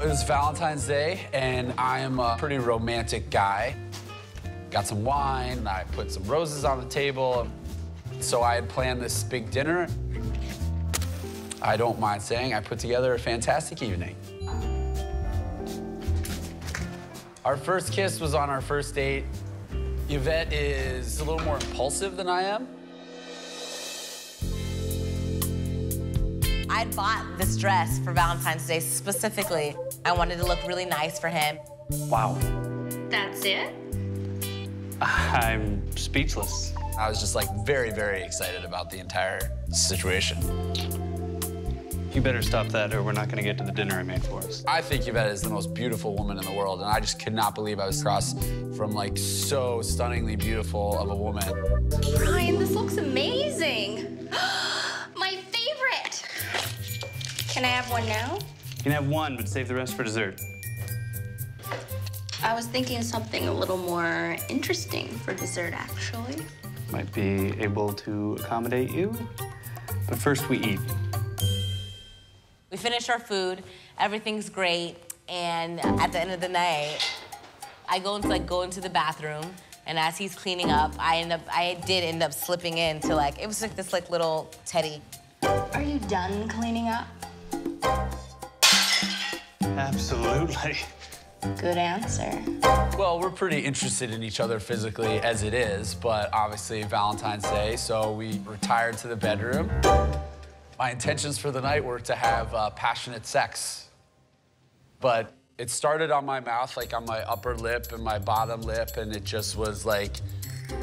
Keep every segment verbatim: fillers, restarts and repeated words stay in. It's Valentine's Day, and I am a pretty romantic guy. Got some wine, and I put some roses on the table. So I had planned this big dinner. I don't mind saying I put together a fantastic evening. Our first kiss was on our first date. Yvette is a little more impulsive than I am. I bought this dress for Valentine's Day specifically. I wanted to look really nice for him. Wow. That's it? I'm speechless. I was just like very, very excited about the entire situation. You better stop that or we're not gonna get to the dinner I made for us. I think Yvette is the most beautiful woman in the world, and I just could not believe I was across from like so stunningly beautiful of a woman. Brian, this looks amazing. My favorite. Can I have one now? You can have one, but save the rest for dessert. I was thinking something a little more interesting for dessert, actually. Might be able to accommodate you, but first we eat. We finish our food, everything's great, and at the end of the night, I go into like go into the bathroom, and as he's cleaning up, I end up I did end up slipping into like it was like this like little teddy. Are you done cleaning up? Absolutely. Good answer. Well, we're pretty interested in each other physically as it is, but obviously Valentine's Day, so we retired to the bedroom. My intentions for the night were to have uh, passionate sex. But it started on my mouth, like on my upper lip and my bottom lip, and it just was like,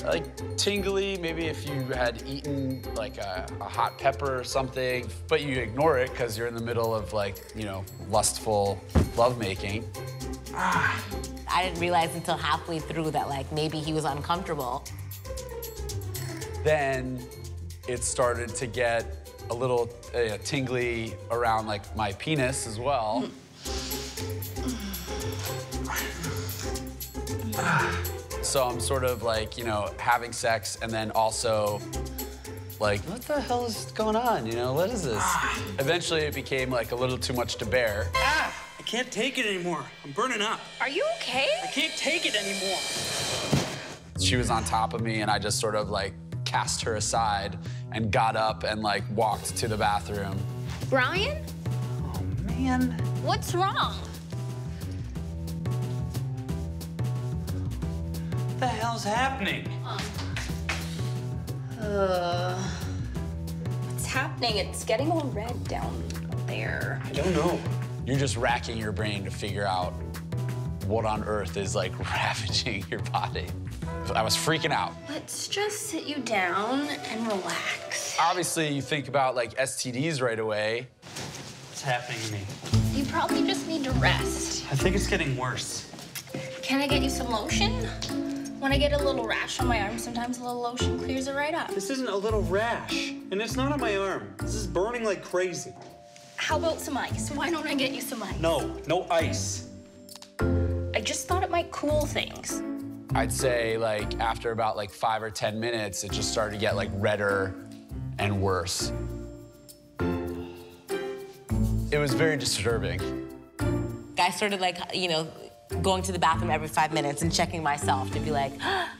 like tingly, maybe if you had eaten like a, a hot pepper or something, but you ignore it because you're in the middle of like, you know, lustful lovemaking. Ah. I didn't realize until halfway through that like maybe he was uncomfortable. Then it started to get a little uh, tingly around like my penis as well. So I'm sort of like, you know, having sex and then also like, what the hell is going on? You know, what is this? Eventually it became like a little too much to bear. Ah, I can't take it anymore. I'm burning up. Are you okay? I can't take it anymore. She was on top of me and I just sort of like cast her aside and got up and like walked to the bathroom. Brian? Oh man. What's wrong? What the hell's happening? Uh, what's happening? It's getting all red down there. I don't know. You're just racking your brain to figure out what on earth is like ravaging your body. I was freaking out. Let's just sit you down and relax. Obviously, you think about, like, S T Ds right away. What's happening to me? You probably just need to rest. I think it's getting worse. Can I get you some lotion? When I get a little rash on my arm, sometimes a little lotion clears it right up. This isn't a little rash, and it's not on my arm. This is burning like crazy. How about some ice? Why don't I get you some ice? No, no ice. I just thought it might cool things. I'd say, like, after about, like, five or ten minutes, it just started to get, like, redder and worse. It was very disturbing. I started, like, you know, going to the bathroom every five minutes and checking myself to be like,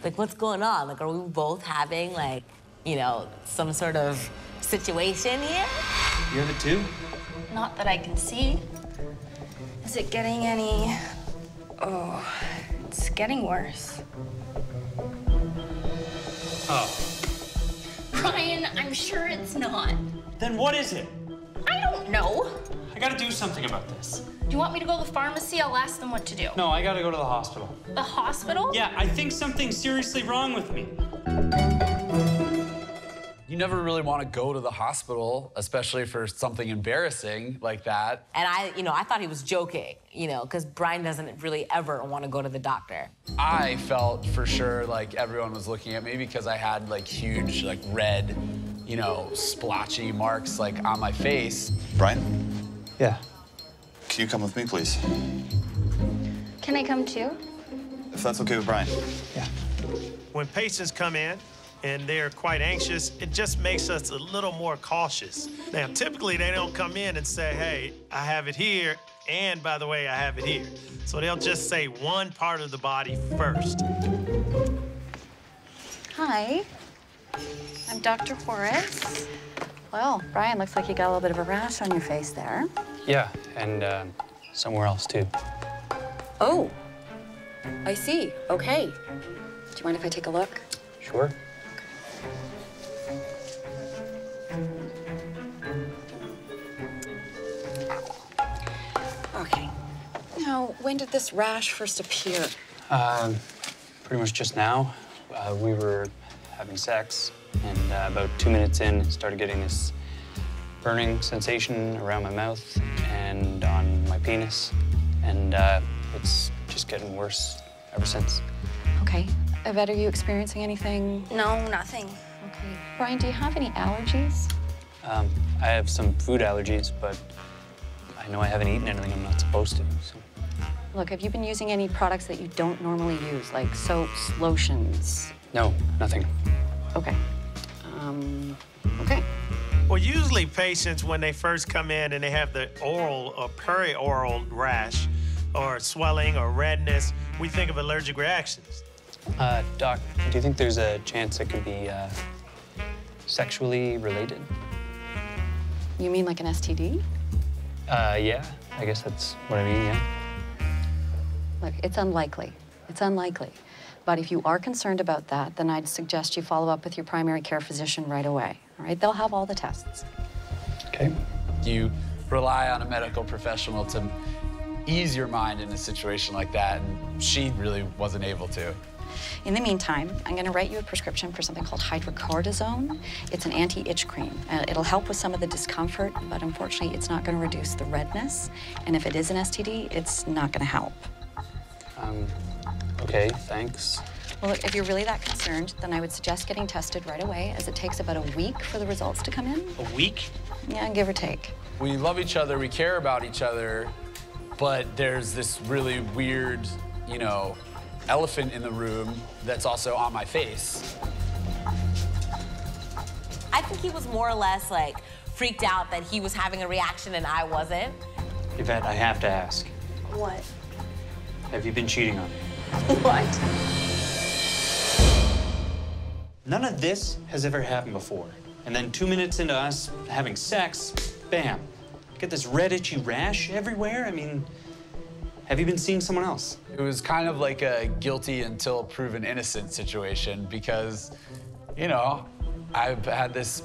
like, what's going on? Like, are we both having, like, you know, some sort of situation here? You have it, too? Not that I can see. Is it getting any... Oh... It's getting worse. Oh. Brian, I'm sure it's not. Then what is it? I don't know. I gotta do something about this. Do you want me to go to the pharmacy? I'll ask them what to do. No, I gotta go to the hospital. The hospital? Yeah, I think something's seriously wrong with me. You never really want to go to the hospital, especially for something embarrassing like that. And I, you know, I thought he was joking, you know, because Brian doesn't really ever want to go to the doctor. I felt for sure like everyone was looking at me because I had like huge, like red, you know, splotchy marks like on my face. Brian? Yeah. Can you come with me, please? Can I come too? If that's okay with Brian. Yeah. When patients come in, and they're quite anxious, it just makes us a little more cautious. Now, typically, they don't come in and say, hey, I have it here, and by the way, I have it here. So they'll just say one part of the body first. Hi, I'm Doctor Horace. Well, Brian, looks like you got a little bit of a rash on your face there. Yeah, and uh, somewhere else, too. Oh, I see. Okay. Do you mind if I take a look? Sure. Okay. Now, when did this rash first appear? Um, pretty much just now. Uh, we were having sex, and uh, about two minutes in, started getting this burning sensation around my mouth and on my penis, and uh, it's just getting worse ever since. Okay. Yvette, are you experiencing anything? No, nothing. Okay. Brian, do you have any allergies? Um, I have some food allergies, but I know I haven't eaten anything I'm not supposed to, so. Look, have you been using any products that you don't normally use, like soaps, lotions? No, nothing. Okay. Um, okay. Well, usually patients, when they first come in and they have the oral or perioral rash or swelling or redness, we think of allergic reactions. Uh, doc, do you think there's a chance it could be uh, sexually related? You mean like an S T D? Uh, yeah, I guess that's what I mean, yeah. Look, it's unlikely. It's unlikely. But if you are concerned about that, then I'd suggest you follow up with your primary care physician right away, all right? They'll have all the tests. Okay. You rely on a medical professional to ease your mind in a situation like that, and she really wasn't able to. In the meantime, I'm going to write you a prescription for something called hydrocortisone. It's an anti-itch cream. Uh, it'll help with some of the discomfort, but unfortunately, it's not going to reduce the redness. And if it is an S T D, it's not going to help. Um, okay, thanks. Well, look, if you're really that concerned, then I would suggest getting tested right away, as it takes about a week for the results to come in. A week? Yeah, give or take. We love each other, we care about each other, but there's this really weird, you know, elephant in the room that's also on my face. I think he was more or less, like, freaked out that he was having a reaction and I wasn't. Yvette, I have to ask. What? Have you been cheating on me? What? None of this has ever happened before. And then two minutes into us having sex, bam. Get this red, itchy rash everywhere. I mean, have you been seeing someone else? It was kind of like a guilty until proven innocent situation because, you know, I've had this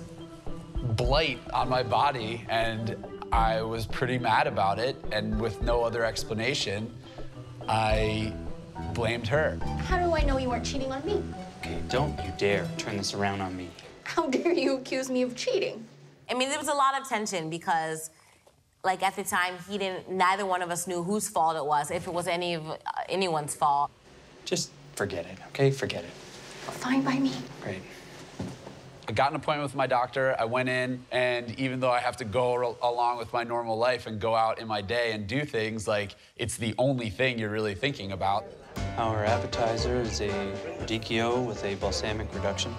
blight on my body and I was pretty mad about it, and with no other explanation, I blamed her. How do I know you weren't cheating on me? Okay, don't you dare turn this around on me. How dare you accuse me of cheating? I mean, there was a lot of tension because, like, at the time, he didn't, neither one of us knew whose fault it was, if it was any of uh, anyone's fault. Just forget it, okay? Forget it. Fine by me. Great. I got an appointment with my doctor, I went in, and even though I have to go along with my normal life and go out in my day and do things, like, it's the only thing you're really thinking about. Our appetizer is a radicchio with a balsamic reduction.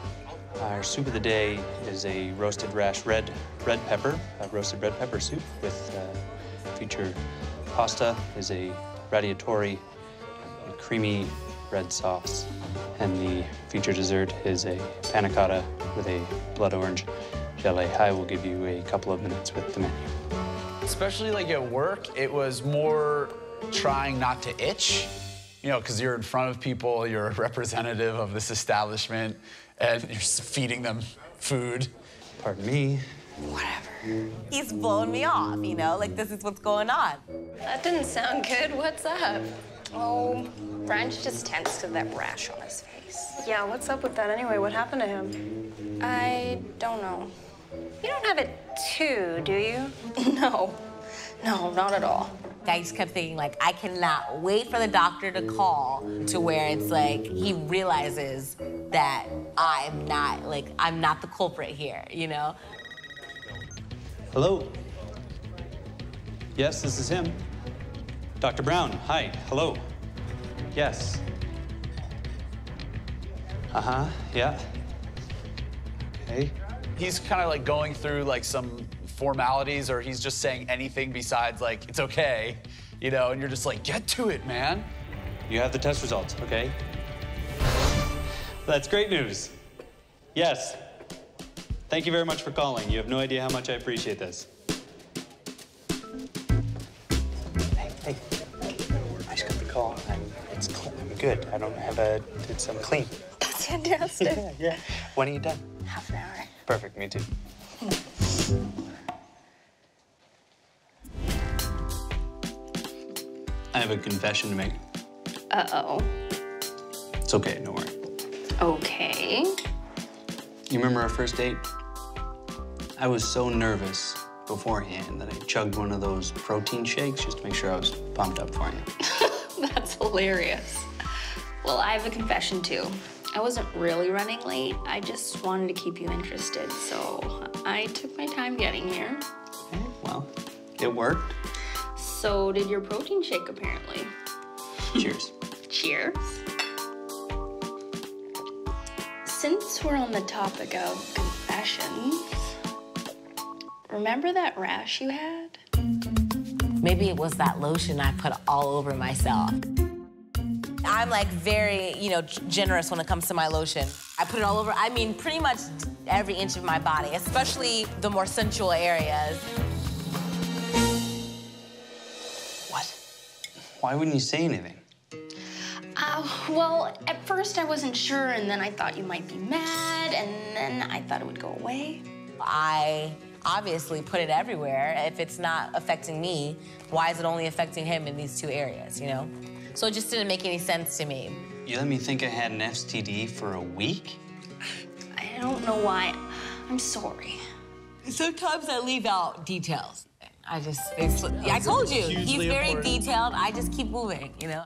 Our soup of the day is a roasted rash red red pepper, a roasted red pepper soup with uh, featured pasta, is a radiatori, a creamy red sauce, and the featured dessert is a panna cotta with a blood orange gelée. I will give you a couple of minutes with the menu. Especially like at work, it was more trying not to itch, you know, because you're in front of people, you're a representative of this establishment, and you're feeding them food. Pardon me. Whatever. He's blowing me off, you know, like this is what's going on. That didn't sound good. What's up? Oh, Brian's just tense to that rash on his face. Yeah, what's up with that anyway? What happened to him? I don't know. You don't have it too, do you? No. No, not at all. I just kept thinking, like, I cannot wait for the doctor to call to where it's like he realizes that I'm not, like, I'm not the culprit here, you know? Hello? Yes, this is him. Doctor Brown, hi, hello. Yes. Uh-huh, yeah. Okay. He's kind of like going through like some formalities, or he's just saying anything besides like, it's okay, you know, and you're just like, get to it, man. You have the test results, okay? That's great news. Yes. Thank you very much for calling. You have no idea how much I appreciate this. Hey, hey, I just got the call. I'm, it's clean. I'm good. I don't have a, it's, I'm clean. That's fantastic. Yeah, yeah. When are you done? Half an hour. Perfect, me too. I have a confession to make. Uh-oh. It's okay, don't worry. Okay. You remember our first date? I was so nervous beforehand that I chugged one of those protein shakes just to make sure I was pumped up for you. That's hilarious. Well, I have a confession too. I wasn't really running late. I just wanted to keep you interested, so I took my time getting here. Okay, well, it worked. So did your protein shake, apparently. Cheers. Cheers. Since we're on the topic of confessions, remember that rash you had? Maybe it was that lotion I put all over myself. I'm like very, you know, generous when it comes to my lotion. I put it all over, I mean, pretty much every inch of my body, especially the more sensual areas. What? Why wouldn't you say anything? Uh, well, at first I wasn't sure, and then I thought you might be mad, and then I thought it would go away. I obviously put it everywhere. If it's not affecting me, why is it only affecting him in these two areas, you know? So it just didn't make any sense to me. You let me think I had an S T D for a week? I don't know why. I'm sorry. Sometimes I leave out details. I just, it's, I told you, he's very detailed. I just keep moving, you know?